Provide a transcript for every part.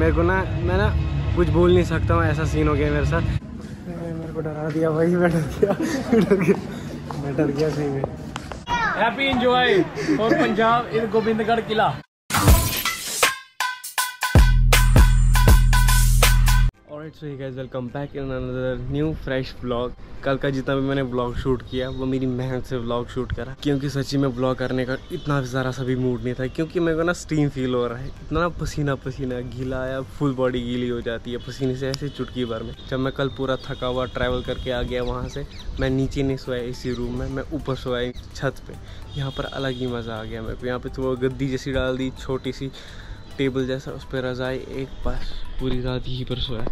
मेरे को ना मैं कुछ भूल नहीं सकता हूँ, ऐसा सीन हो गया मेरे साथ। मेरे को डरा दिया भाई, मैं डर गया सही में। हैप्पी एंजॉय और Punjab in Gobindgarh Qila. So hey guys, welcome back in another new fresh vlog. कल का जितना भी मैंने व्लॉग शूट किया वो मेरी मेहनत से व्लॉग शूट करा, क्योंकि सच्ची में व्लॉग करने का इतना ज़रा सा भी मूड नहीं था, क्योंकि मेरे को ना स्टीम फील हो रहा है, इतना पसीना पसीना गीला आया, फुल बॉडी गीली हो जाती है पसीने से ऐसे चुटकी भर में। जब मैं कल पूरा थका हुआ ट्रैवल करके आ गया वहाँ से, मैं नीचे नहीं सोया इसी रूम में, मैं ऊपर सोया छत पर। यहाँ पर अलग ही मज़ा आ गया मेरे को। यहाँ पर थोड़ा गद्दी जैसी डाल दी, छोटी सी टेबल जैसा, उस पर रजाई एक पास, पूरी रात यहीं पर सोया।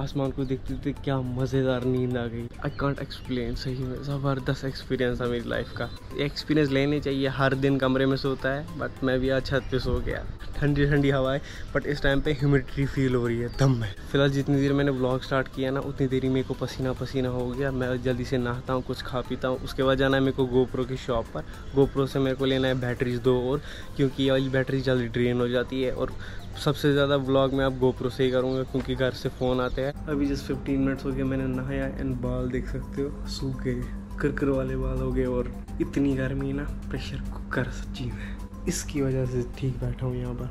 आसमान को देखते देखते क्या मज़ेदार नींद आ गई। आई कांट एक्सप्लेन, सही में ज़बरदस्त एक्सपीरियंस है मेरी लाइफ का। एक्सपीरियंस लेने चाहिए। हर दिन कमरे में सोता है, बट मैं भी आज छत पे सो गया। ठंडी ठंडी हवाएं, बट इस टाइम पे ह्यूमिडिटी फील हो रही है दम में। फिलहाल जितनी देर मैंने व्लॉग स्टार्ट किया ना उतनी देरी मेरे को पसीना पसीना हो गया। मैं जल्दी से नहाता हूँ, कुछ खा पीता हूँ, उसके बाद जाना है मेरे को GoPro की शॉप पर। GoPro से मेरे को लेना है बैटरीज 2 और, क्योंकि ये वाली बैटरी जल्दी ड्रेन हो जाती है। और सबसे ज़्यादा व्लॉग मैं अब GoPro से ही करूँगा, क्योंकि घर से फ़ोन आते हैं। अभी जस्ट 15 मिनट्स हो गए मैंने नहाया, एंड बाल देख सकते हो सूख गए, करकर वाले बाल हो गए। और इतनी गर्मी ना, प्रेशर कुकर सच्ची में, इसकी वजह से ठीक बैठा हूँ यहाँ पर।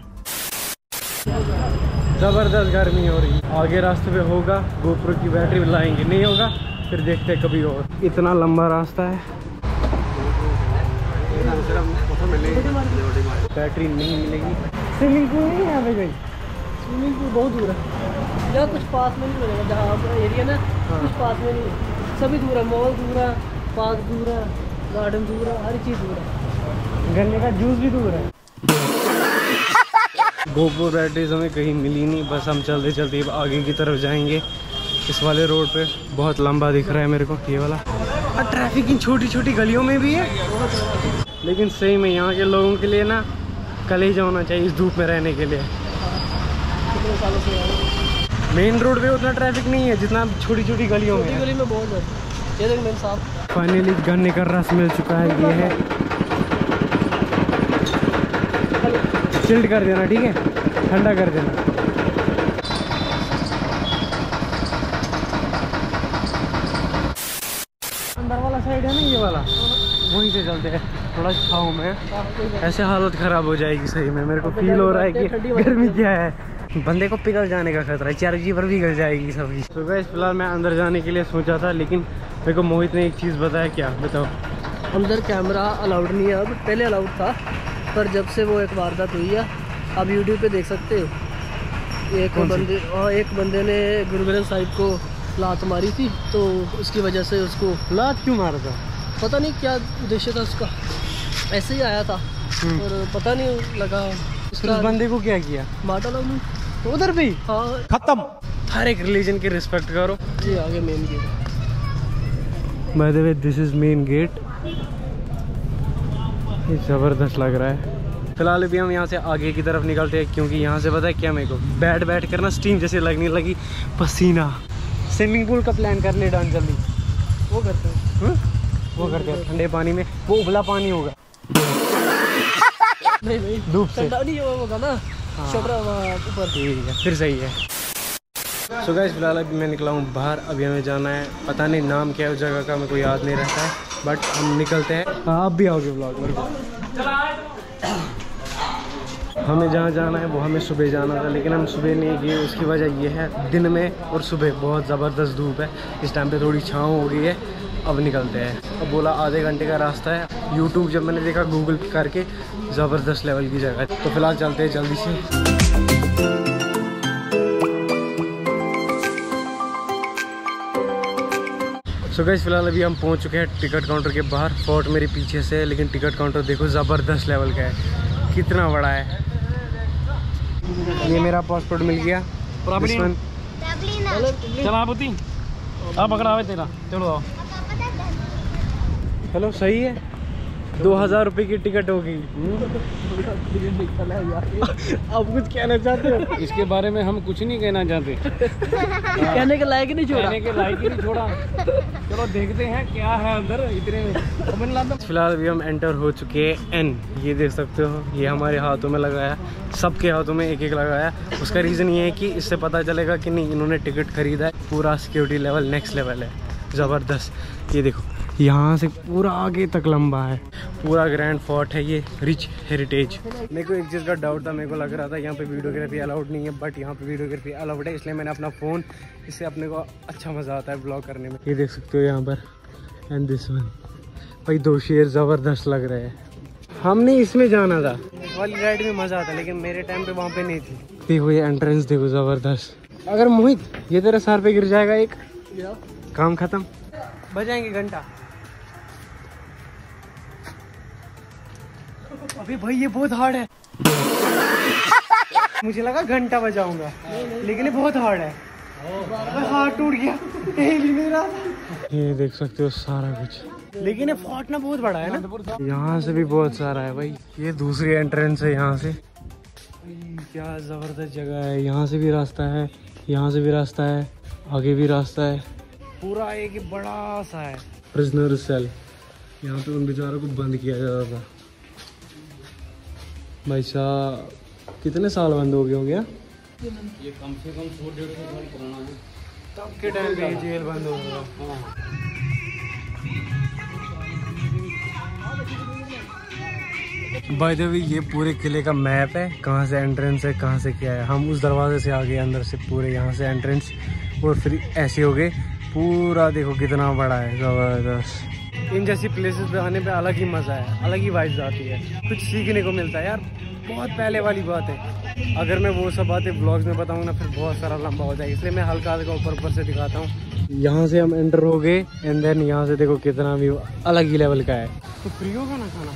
ज़बरदस्त गर्मी हो रही। आगे रास्ते पे होगा GoPro की बैटरी लाएंगे, नहीं होगा फिर देखते कभी। और इतना लंबा रास्ता है, बैटरी नहीं मिलेगी। स्विमिंग पूल नहीं है भाई, स्विमिंग पूल बहुत दूर है यार, कुछ पास में नहीं मिलेगा। जहाँ अपना एरिया ना, कुछ पास में नहीं है, सभी दूर है। मॉल दूर है, पार्क दूर है, गार्डन दूर है, हर चीज़ दूर है। गन्ने का जूस भी दूर है। GoPro बैटरीज हमें कहीं मिली नहीं, बस हम चलते चलते आगे की तरफ जाएंगे। इस वाले रोड पे बहुत लंबा दिख रहा है मेरे को ये वाला। और ट्रैफिक इन छोटी छोटी गलियों में भी है, लेकिन सही में यहाँ के लोगों के लिए ना कल ही जाना चाहिए इस धूप में रहने के लिए। मेन रोड पे उतना ट्रैफिक नहीं है जितना छोटी छोटी गलियों में है। गली में बहुत है। ये देखो मेरे साहब, फाइनली गन्ने का रस मिल चुका है। ये है, चिल्ड कर देना, ठीक है, ठंडा कर देना। अंदर वाला साइड है ना ये वाला, वहीं से चलते हैं, थोड़ा छाँव में। ऐसे हालत ख़राब हो जाएगी सही में। मेरे को फील हो रहा है कि गर्मी क्या है, बंदे को पिघल जाने का खतरा है, चार्जी पर भी गिर जाएगी सब चीज़। तो गाइस फिलहाल मैं अंदर जाने के लिए सोचा था, लेकिन मेरे को मोहित ने एक चीज़ बताया। क्या बताओ? अंदर कैमरा अलाउड नहीं है अब, पहले अलाउड था, पर जब से वो एक वारदात हुई है, आप यूट्यूब पर देख सकते हो। एक बंदे ने गुरु ग्रंथ साहिब को लात मारी थी, तो उसकी वजह से उसको लात क्यों मारा था पता नहीं, क्या उद्देश्य था उसका, ऐसे ही आया था और पता नहीं लगा उसका। उस बंदे को क्या किया? माटा लग तो उधर भी। हाँ, खत्म। हर एक रिलीजन की रिस्पेक्ट करो जी। आगे main gate, by the way this is main gate. ये ज़बरदस्त लग रहा है। फिलहाल अभी हम यहाँ से आगे की तरफ निकलते हैं, क्योंकि यहाँ से पता है क्या, मेरे को बैठ बैठ कर ना स्टीम जैसे लगने लगी, पसीना। स्विमिंग पूल का प्लान कर ले डन जल्दी। वो करते हैं, वो करते हैं ठंडे पानी में, वो उबला पानी होगा। नहीं धूप से ठंडा नहीं होगा ना, शटर ऊपर ठीक है फिर सही है। सो गाइस फिलहाल अभी मैं निकला हूँ बाहर, अभी हमें जाना है, पता नहीं नाम क्या है उस जगह का, मेरे को याद नहीं रहता है, बट हम निकलते हैं। आप भी आओगे व्लॉग मेरे को। हमें जहाँ जाना है वो हमें सुबह जाना था, लेकिन हम सुबह नहीं गए। उसकी वजह ये है, दिन में और सुबह बहुत ज़बरदस्त धूप है, इस टाइम पर थोड़ी छाँव हो गई है। अब निकलते हैं। अब बोला आधे घंटे का रास्ता है। YouTube जब मैंने देखा गूगल करके, ज़बरदस्त लेवल की जगह। तो फिलहाल चलते हैं जल्दी से। सो गाइस फिलहाल अभी हम पहुंच चुके हैं टिकट काउंटर के बाहर। फोर्ट मेरे पीछे से है, लेकिन टिकट काउंटर देखो ज़बरदस्त लेवल का है, कितना बड़ा है। ये मेरा पासपोर्ट मिल गया। आप पकड़ा हुआ तेरा, चलो आओ। हेलो सही है, 2000 रुपये की टिकट होगी। आप कुछ कहना चाहते हो इसके बारे में? हम कुछ नहीं कहना चाहते कहने के लायक नहीं छोड़ा, कहने के लायक नहीं छोड़ा। चलो देखते हैं क्या है अंदर इतने में। फिलहाल भी हम एंटर हो चुके हैं एन, ये देख सकते हो ये हमारे हाथों में लगाया, सबके हाथों में एक एक लगाया। उसका रीज़न ये है कि इससे पता चलेगा कि नहीं इन्होंने टिकट खरीदा है। पूरा सिक्योरिटी लेवल नेक्स्ट लेवल है, ज़बरदस्त। ये देखो यहाँ से पूरा आगे तक लंबा है, पूरा ग्रैंड फोर्ट है ये, रिच हेरिटेज। मेरे को एक चीज़ का डाउट था, मेरे को लग रहा था यहाँ पे वीडियोग्राफी अलाउड नहीं है, बट यहाँ पे वीडियोग्राफी अलाउड है, इसलिए मैंने अपना फ़ोन, इससे अपने को अच्छा मज़ा आता है ब्लॉग करने में। ये देख सकते हो यहाँ पर, एंड दिस वन भाई दो शेर ज़बरदस्त लग रहे हैं। हमने इसमें जाना था, वाली राइड में मज़ा आता, लेकिन मेरे टाइम पर वहाँ पर नहीं थी। देखो ये एंट्रेंस देखो ज़बरदस्त। अगर मोहित ये तेरा सर पर गिर जाएगा एक काम ख़त्म, बजाएंगे घंटा। अबे भाई ये बहुत हार्ड है मुझे लगा घंटा बजाऊंगा, लेकिन ये बहुत हार्ड है, हार्ड टूट गया था। ये देख सकते हो सारा कुछ, लेकिन ये फोर्ट ना बहुत बड़ा है ना, यहाँ से भी बहुत सारा है भाई। ये दूसरी एंट्रेंस है यहाँ से, क्या जबरदस्त जगह है। यहाँ से भी रास्ता है, यहाँ से भी रास्ता है, आगे भी रास्ता है, पूरा एक बड़ा सा है। प्रिजनर सेल, यहाँ पे उन बेचारों को बंद किया जा रहा था। भाई साहब कितने साल बंद हो गए होंगे? ये कम से कम 100-150 साल पुराना है, तब के टाइम पे जेल बंद हो गया। बाय द वे ये पूरे किले का मैप है, कहाँ से एंट्रेंस है कहाँ से क्या है। हम उस दरवाजे से आ गए अंदर से, पूरे यहाँ से एंट्रेंस, और फिर ऐसे हो गए पूरा। देखो कितना बड़ा है, ज़बरदस्त। इन जैसी प्लेसेस पे आने पे अलग ही मज़ा है, अलग ही वाइब्स आती है, कुछ सीखने को मिलता है यार। बहुत पहले वाली बात है, अगर मैं वो सब बातें ब्लॉग्स में बताऊँ ना फिर बहुत सारा लंबा हो जाएगा, इसलिए मैं हल्का हल्का ऊपर से दिखाता हूँ। यहाँ से हम एंटर हो गए एंड देन यहाँ से देखो कितना भी अलग ही लेवल का है। तो फ्री होगा ना खाना?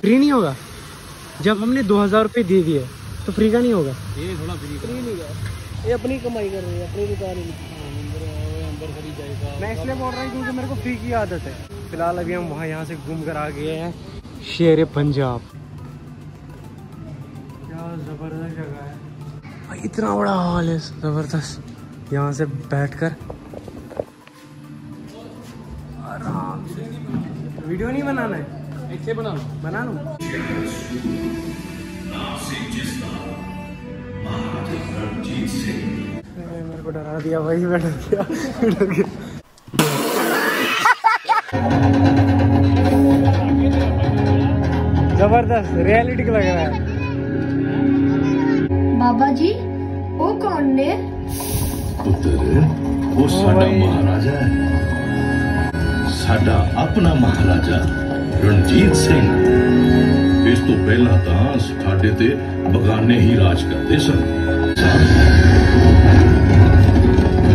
फ्री नहीं होगा, जब हमने 2000 रुपये दे दिए तो फ्री का नहीं होगा। ये थोड़ा फ्री नहीं होगा, ये अपनी कमाई कर रही है, अपनी दुकान है। मैं इसलिए बोल रहा हूँ क्योंकि मेरे को फ्री की आदत है। फिलहाल अभी हम यहाँ से घूम कर आ गए हैं शेर पंजाब। क्या जबरदस्त जगह है भाई, इतना बड़ा हॉल है, जबरदस्त। यहाँ से बैठकर आराम से वीडियो नहीं बनाना है, ऐसे बना लो। मेरे को डरा दिया भाई, मैं डर गया। जबरदस्त रियलिटी लग रहा है। बाबा जी वो कौन ने? वो साडा महाराजा है, साडा अपना महाराजा रणजीत सिंह। इस तो पहला तो साडे ते बगाने ही राज करते सन।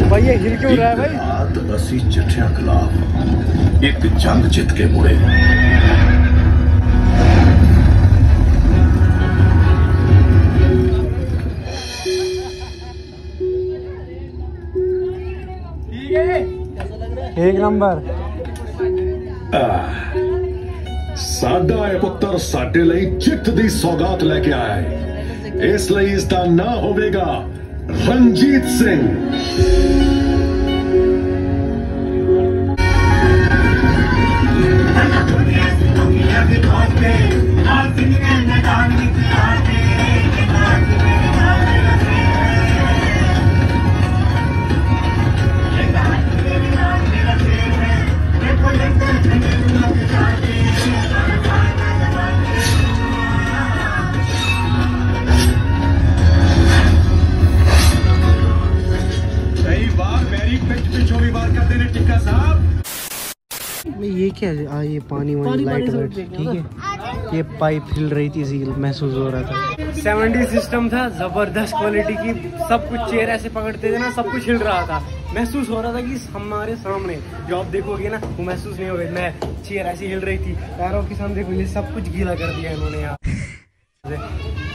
भाई ये हिल क्यों रहा है भाई? रात असी चिट्ठिया खिलाफ एक जंग जित के मुड़े, एक नंबर। साडा पुत्र साडे लई चित दी सौगात लेके आया है, इसलिए इसका ना होगा रणजीत सिंह। ये क्या है? ये पानी वाली लाइट वाइट, ठीक है। ये पाइप हिल रही थी इसीलिए महसूस हो रहा था। 70 सिस्टम था, जबरदस्त क्वालिटी की, सब कुछ चेयर ऐसे पकड़ते थे ना, सब कुछ हिल रहा था, महसूस हो रहा था कि हमारे सामने जो आप देखोगे ना वो महसूस नहीं होगा। मैं चेयर ऐसी हिल रही थी, पैरों के सामने देखो ये सब कुछ गीला कर दिया इन्होंने यहाँ।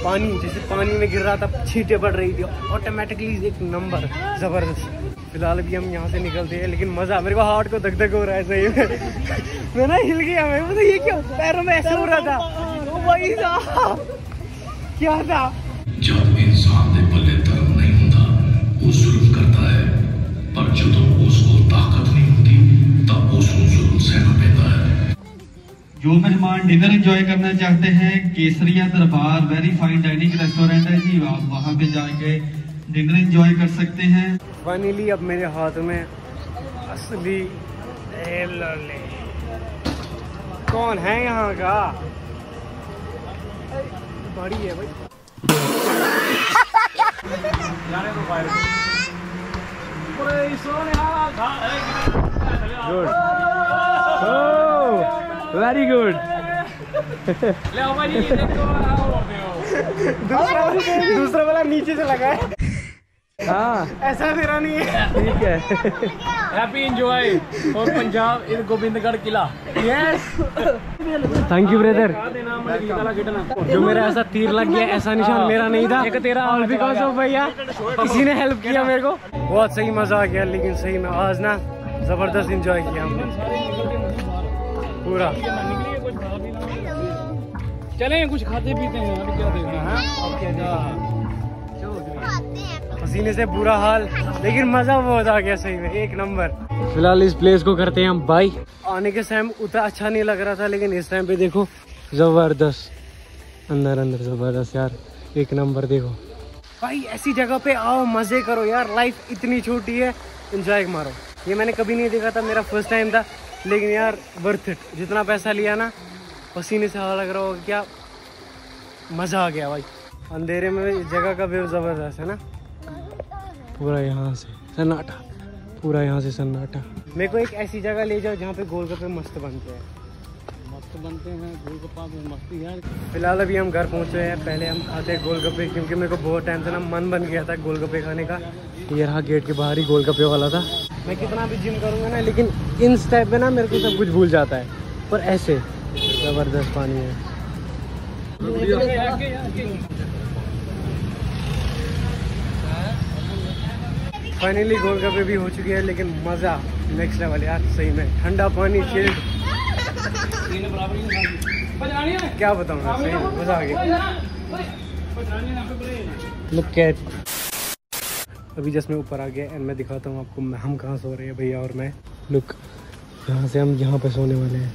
पानी, जैसे पानी में गिर रहा था छींटे पड़ रही थी, ऑटोमेटिकली एक नंबर ज़बरदस्त। फिलहाल अभी हम यहाँ से निकलते हैं, लेकिन मज़ा मेरे को हार्ट को धक धक हो रहा है सही में। मैं ना हिल गया, मैं मतलब ये क्या पैरों में ऐसा हो रहा था, वही था क्या था। जब इंसान के पल्ले तलब नहीं होता वो जुल्म करता है, पर जब उसको ताकत नहीं होती तब उसको जुल्म सहना पड़ता है। जो मेहमान डिनर एंजॉय करना चाहते हैं, केसरिया दरबार वेरी फाइन डाइनिंग रेस्टोरेंट है जी, आप वहाँ पे जाके डिनर एंजॉय कर सकते हैं। फाइनली अब मेरे हाथ में असली कौन है यहाँ का बड़ी है भाई। Very good. दूसरा वाला नीचे से लगा है। हाँ ऐसा मेरा नहीं है, ठीक है। हैप्पी एंजॉय और Punjab in Govindgarh Qila. Yes thank you brother. जो मेरा ऐसा तीर लग गया, ऐसा निशान मेरा नहीं था, एक तेरा ऑल बिकॉज ऑफ भैया, किसी ने हेल्प किया मेरे को। बहुत सही मजा आ गया, लेकिन सही में आज ना जबरदस्त एंजॉय किया हमने पूरा। चलें कुछ खाते पीते हैं, अभी क्या देखना है। पसीने से बुरा हाल, लेकिन मजा बहुत आ गया सही में, एक नंबर। फिलहाल इस प्लेस को करते हैं हम बाय। आने के टाइम उतना अच्छा नहीं लग रहा था, लेकिन इस टाइम पे देखो जबरदस्त, अंदर अंदर जबरदस्त यार, एक नंबर। देखो भाई ऐसी जगह पे आओ, मजे करो यार, लाइफ इतनी छोटी है, एंजॉय मारो। ये मैंने कभी नहीं देखा था, मेरा फर्स्ट टाइम था, लेकिन यार वर्थ इट। जितना पैसा लिया ना, पसीने से हाल लग रहा होगा, क्या मजा आ गया भाई। अंधेरे में इस जगह का व्यू जबरदस्त है ना, पूरा यहाँ से सन्नाटा, पूरा यहाँ से सन्नाटा। मेरे को एक ऐसी जगह ले जाओ जहाँ पे गोलगप्पे मस्त बनते हैं, मस्त बनते हैं गोलगप्पा में मस्ती यार। फिलहाल अभी हम घर पहुँचे हैं, पहले हम खाते हैं गोलगप्पे, क्योंकि मेरे को बहुत टाइम से ना मन बन गया था गोलगप्पे खाने का। ये रहा गेट के बाहर ही गोलगप्पे वाला था। मैं कितना भी जिम करूँगा ना, लेकिन इन स्टेप में ना मेरे को सब कुछ भूल जाता है, पर ऐसे ज़बरदस्त पानी है। फाइनली गोलगप्पे भी हो चुकी है, लेकिन मज़ा नेक्स्ट लेवल यार सही में। ठंडा पानी, चिल्ड, क्या बताऊँ मैं, सही मज़ा आ गया। अभी जस्ट मैं ऊपर आ गया एंड मैं दिखाता हूँ आपको हम कहाँ सो रहे हैं भैया और मैं। लुक यहाँ से हम यहाँ पर सोने वाले हैं,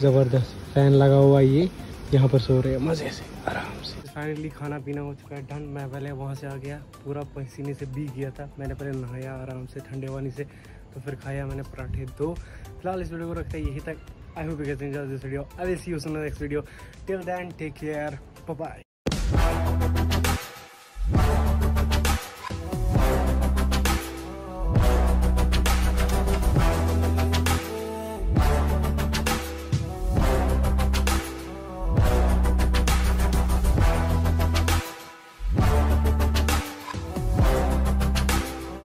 ज़बरदस्त फैन लगा हुआ, ये यहाँ पर सो रहे हैं मज़े से आराम से। फाइनली खाना पीना हो चुका है डन। मैं पहले वहाँ से आ गया, पूरा पसीने से भीग गया था, मैंने पहले नहाया आराम से ठंडे पानी से, तो फिर खाया मैंने पराठे दो। फिलहाल इस वीडियो को रखता है यहीं तक। I hope you guys enjoy this video. I will see you in the next video. Till then take care, bye bye.